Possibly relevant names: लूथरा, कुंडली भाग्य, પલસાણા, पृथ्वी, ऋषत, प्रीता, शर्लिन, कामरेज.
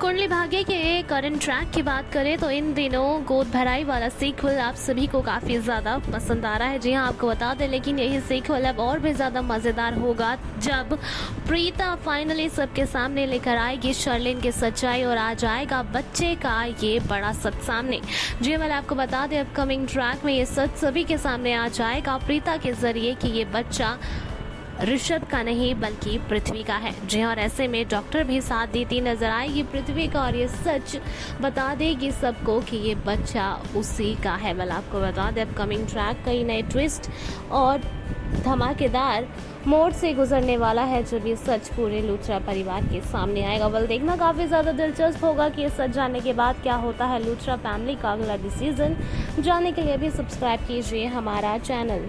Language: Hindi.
कुंडली भाग्य के करंट ट्रैक की बात करें तो इन दिनों गोद भराई वाला सीक्वल आप सभी को काफ़ी ज़्यादा पसंद आ रहा है। जी हाँ, आपको बता दें लेकिन यही सीक्वल अब और भी ज़्यादा मज़ेदार होगा जब प्रीता फाइनली सबके सामने लेकर आएगी शर्लिन की सच्चाई और आ जाएगा बच्चे का ये बड़ा सच सामने। जी मैंने आपको बता दें अपकमिंग ट्रैक में ये सच सभी के सामने आ जाएगा प्रीता के जरिए कि ये बच्चा ऋषत का नहीं बल्कि पृथ्वी का है। जी और ऐसे में डॉक्टर भी साथ देती नजर आएगी पृथ्वी का और ये सच बता देगी सबको कि ये बच्चा उसी का है। वाला आपको बता दें अपकमिंग ट्रैक कई नए ट्विस्ट और धमाकेदार मोड़ से गुजरने वाला है जब ये सच पूरे लूथरा परिवार के सामने आएगा। बल देखना काफ़ी ज़्यादा दिलचस्प होगा कि ये सच जानने के बाद क्या होता है लूथरा फैमिली का अगला डिसीजन। जानने के लिए भी सब्सक्राइब कीजिए हमारा चैनल।